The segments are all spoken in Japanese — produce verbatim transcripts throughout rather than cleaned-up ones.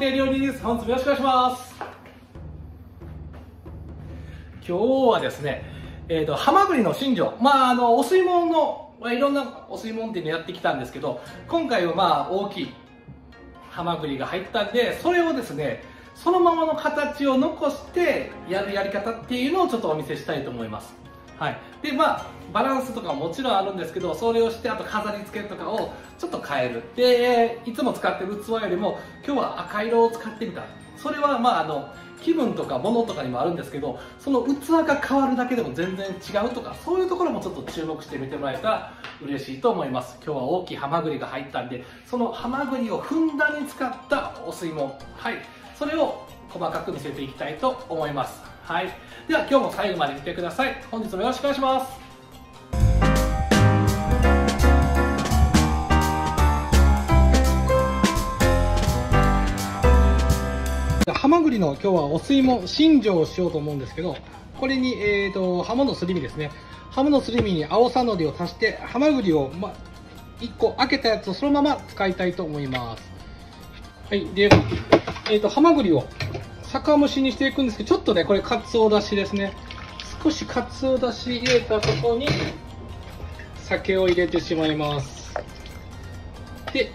料理です。本日もよろしくお願いします。今日はですね、えーと、ハマグリの新庄、まああのお吸い物の、まあ、いろんなお吸い物店でやってきたんですけど、今回はまあ大きいハマグリが入ったんで、それをですね、そのままの形を残してやるやり方っていうのをちょっとお見せしたいと思います。はい。でまあバランスとかももちろんあるんですけど、それをしてあと飾り付けとかをちょっと変える。でいつも使ってる器よりも今日は赤色を使ってみた。それはまああの気分とか物とかにもあるんですけど、その器が変わるだけでも全然違うとか、そういうところもちょっと注目してみてもらえたら嬉しいと思います。今日は大きいハマグリが入ったんで、そのハマグリをふんだんに使ったお吸い物、はい、それを細かく見せていきたいと思います。はい、では今日も最後まで見てください。本日もよろしくお願いします。ハマグリの今日はお吸い物新庄をしようと思うんですけど、これに、えー、とハモのすり身ですね。ハモのすり身に青さのりを足して、ハマグリを、ま、いっこ開けたやつをそのまま使いたいと思います。はい、で、えー、とハマグリを酒蒸しにしていくんですけど、ちょっとねこれかつおだしですね。少しかつおだし入れたところに酒を入れてしまいます。で、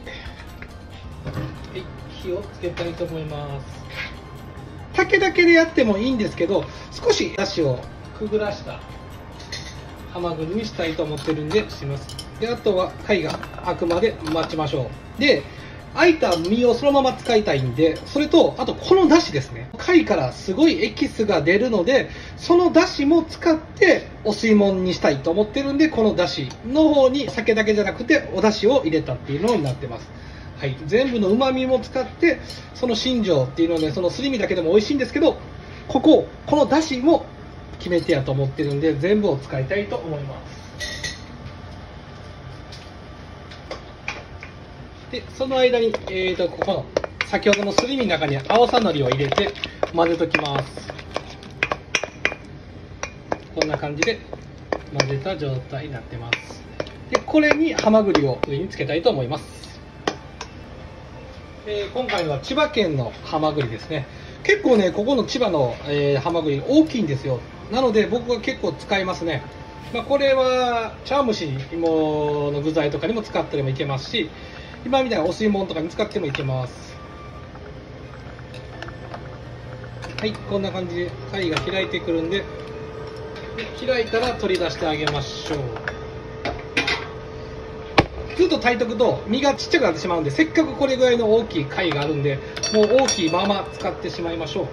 はい、火をつけたいと思います。酒だけでやってもいいんですけど、少しだしをくぐらしたハマグリにしたいと思ってるんでします。であとは貝が開くまで待ちましょう。で開いた身をそのまま使いたいんで、それとあとこのだしですね。貝からすごいエキスが出るので、そのだしも使ってお吸い物にしたいと思ってるんで、このだしの方に酒だけじゃなくておだしを入れたっていうのになってます。はい、全部のうまみも使って、その新庄っていうのはね、そのすり身だけでも美味しいんですけど、ここ、このだしも決め手やと思ってるんで、全部を使いたいと思います。で、その間に、えーと、ここの先ほどのすり身の中に青さのりを入れて混ぜときます。こんな感じで混ぜた状態になってます。で、これにハマグリを上につけたいと思います。えー、今回は千葉県のハマグリですね。結構ね、ここの千葉の、えー、ハマグリ大きいんですよ。なので僕は結構使いますね。まあ、これは茶碗蒸しの具材とかにも使ったりもいけますし、今みたいなお吸い物とかに使ってもいけます。はい、こんな感じで貝が開いてくるんで、で開いたら取り出してあげましょう。ずっと炊いておくと身がちっちゃくなってしまうんで、せっかくこれぐらいの大きい貝があるんで、もう大きいまま使ってしまいましょう。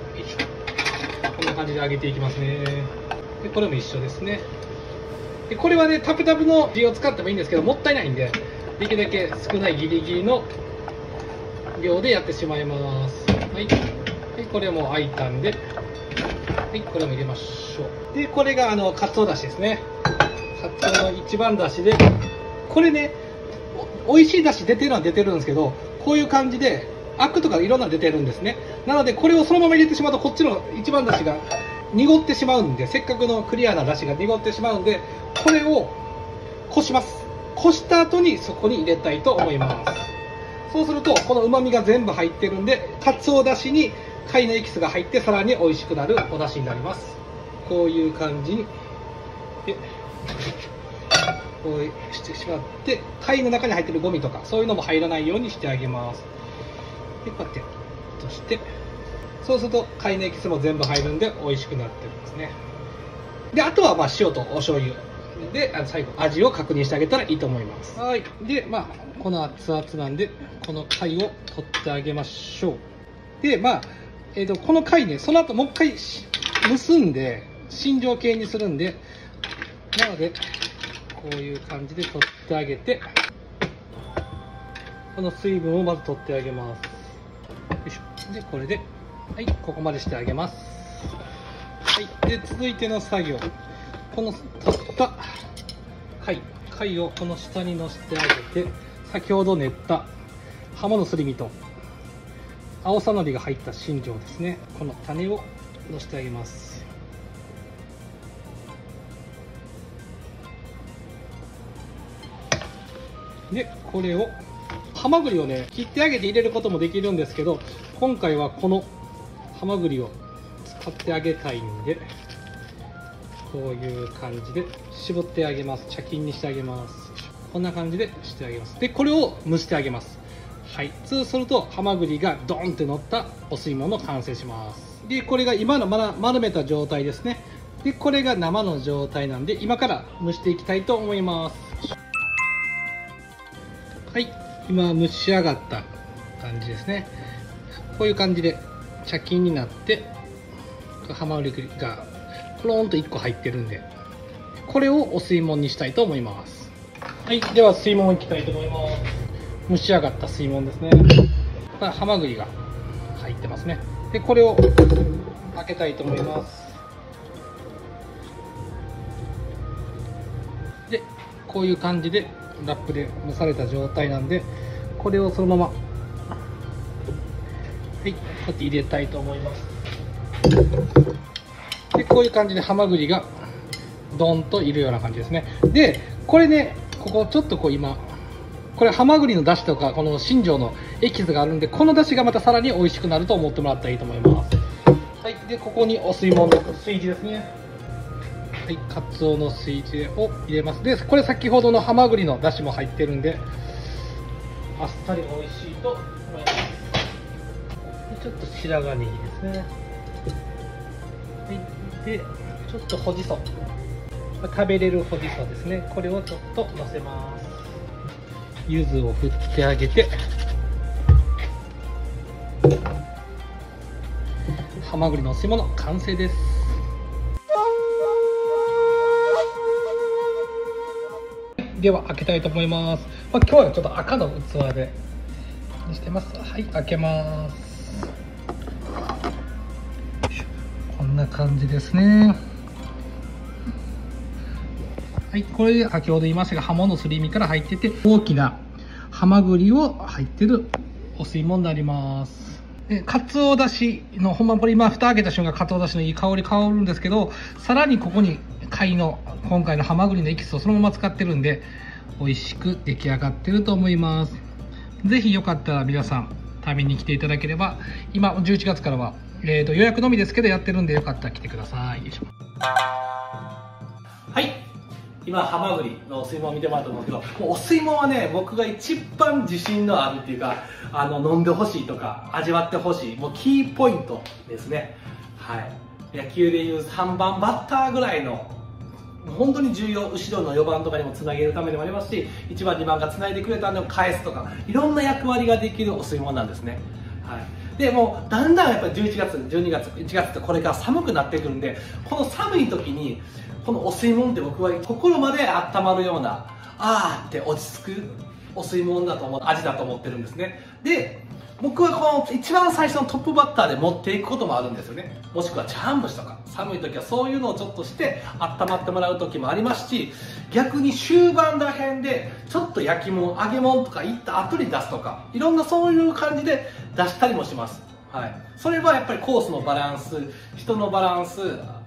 こんな感じで揚げていきますね。でこれも一緒ですね。でこれはね、タプタプの量を使ってもいいんですけど、もったいないんで、できるだけ少ないギリギリの量でやってしまいます。はい、でこれも開いたんで、はい、これも入れましょう。でこれがあのかつおだしですね。かつおの一番だしで、これね美味しいだし出てるのは出てるんですけど、こういう感じでアクとかいろんなの出てるんですね。なのでこれをそのまま入れてしまうと、こっちの一番だしが濁ってしまうんで、せっかくのクリアなだしが濁ってしまうんで、これをこします。こした後にそこに入れたいと思います。そうするとこのうまみが全部入ってるんで、かつおだしに貝のエキスが入ってさらに美味しくなるおだしになります。こういう感じにこうしてしまって、貝の中に入ってるゴミとかそういうのも入らないようにしてあげます。でこうやって落として、そうすると貝のエキスも全部入るんで美味しくなってるんですね。であとはまあ塩とお醤油で最後味を確認してあげたらいいと思います。はい、でまあこの熱々なんで、この貝を取ってあげましょう。でまあ、えー、とこの貝ね、その後もう一回結んで新庄形にするんで、なのでこういう感じで取ってあげて、この水分をまず取ってあげます。よいしょ。でこれで、はい、ここまでしてあげます。はい、で続いての作業、この取った貝貝をこの下にのせてあげて、先ほど練ったハモのすり身と青さのりが入った新庄ですね、この種をのせてあげます。でこれをハマグリをね切ってあげて入れることもできるんですけど、今回はこのハマグリを使ってあげたいんで、こういう感じで絞ってあげます。茶巾にしてあげます。こんな感じでしてあげます。でこれを蒸してあげます。はい、そうするとハマグリがドンって乗ったお吸い物完成します。でこれが今のまだ丸めた状態ですね。でこれが生の状態なんで、今から蒸していきたいと思います。はい、今蒸し上がった感じですね。こういう感じで茶巾になってハマグリがコロンといっこ入ってるんで、これをお吸い物にしたいと思います。はい、では吸い物いきたいと思います。蒸し上がった吸い物ですね。ハマグリが入ってますね。でこれを開けたいと思います。でこういう感じでラップで蒸された状態なんで、これをそのまま、はい、こうやって入れたいと思います。でこういう感じでハマグリがドンといるような感じですね。でこれね、ここちょっとこう今これハマグリの出汁とかこの新庄のエキスがあるんで、この出汁がまたさらに美味しくなると思ってもらったらいいと思います。はい、でここにお吸い物の水地ですね。はい、カツオの水煮を入れます。でこれ先ほどのハマグリのだしも入ってるんで、あっさり美味しいと思います。ちょっと白髪ネギですね。はい、でちょっとほじそ、食べれるほじそですね。これをちょっとのせます。柚子を振ってあげて、ハマグリのお吸い物完成です。では開けたいと思います。まあ、今日はちょっと赤の器でしてます。はい、開けます。こんな感じですね。はい、これで先ほど言いましたが、ハモのすり身から入ってて、大きなハマグリを入ってるお吸い物になります。で、かつおだしのほんまこれ今蓋開けた瞬間、かつおだしのいい香り香るんですけど、さらにここに貝の今回のハマグリのエキスをそのまま使ってるんで、美味しく出来上がってると思います。ぜひよかったら皆さん食べに来ていただければ、今じゅういちがつからは、えー、と予約のみですけどやってるんで、よかったら来てください。はい、今ハマグリのお吸い物を見てもらったと思うんですけど、もうお吸い物はね、僕が一番自信のあるっていうか、あの飲んでほしいとか味わってほしい、もうキーポイントですね。はい、野球でいうさんばんバッターぐらいの本当に重要、後ろのよばんとかにもつなげるためでもありますし、いちばんにばんがつないでくれたのを返すとか、いろんな役割ができるお吸い物なんですね。はい、でもうだんだんやっぱりじゅういちがつじゅうにがついちがつってこれから寒くなってくるんで、この寒い時にこのお吸い物って僕は心まで温まるような、あーって落ち着くお吸い物だと思う、味だと思ってるんですね。で僕はこの一番最初のトップバッターで持っていくこともあるんですよね。もしくは茶碗蒸しとか、寒い時はそういうのをちょっとして温まってもらう時もありますし、逆に終盤らへんでちょっと焼き物揚げ物とかいった後に出すとか、いろんなそういう感じで出したりもします。はい、それはやっぱりコースのバランス、人のバランス、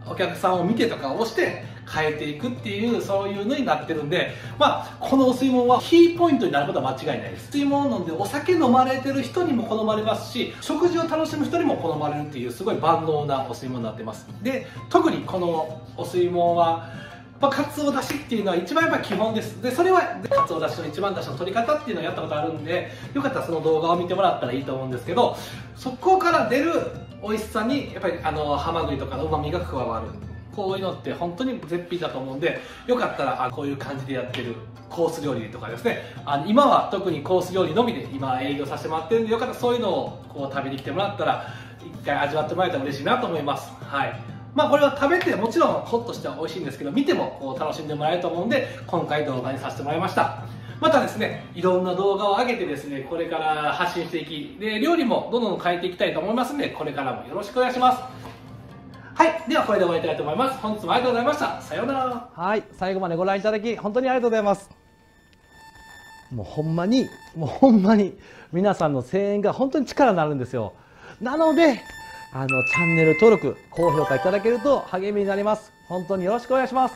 お客さんを見てとかをして変えていくっていう、そういうのになってるんで、まあこのお吸い物はキーポイントになることは間違いないです。吸い物なんでお酒飲まれてる人にも好まれますし、食事を楽しむ人にも好まれるっていう、すごい万能なお吸い物になってます。で特にこのお吸い物はまあ、かつおだしっていうのは一番やっぱ基本です。でそれはかつおだしの一番だしの取り方っていうのをやったことあるんで、よかったらその動画を見てもらったらいいと思うんですけど、そこから出る美味しさにやっぱりあのハマグリとかのうまみが加わる、こういうのって本当に絶品だと思うんで、よかったらこういう感じでやってるコース料理とかですね、あの今は特にコース料理のみで今営業させてもらってるんで、よかったらそういうのをこう食べに来てもらったら一回味わってもらえたら嬉しいなと思います。はい、まあこれは食べてもちろんホッとしては美味しいんですけど、見てもこう楽しんでもらえると思うんで、今回動画にさせてもらいました。またですね、いろんな動画を上げてですね、これから発信していきで、料理もどんどん変えていきたいと思いますんで、これからもよろしくお願いします。はい、ではこれで終わりたいと思います。本日もありがとうございました。さようなら。はい、最後までご覧いただき本当にありがとうございます。もうほんまにもうほんまに皆さんの声援が本当に力になるんですよ。なのであのチャンネル登録、高評価いただけると励みになります。本当によろしくお願いします。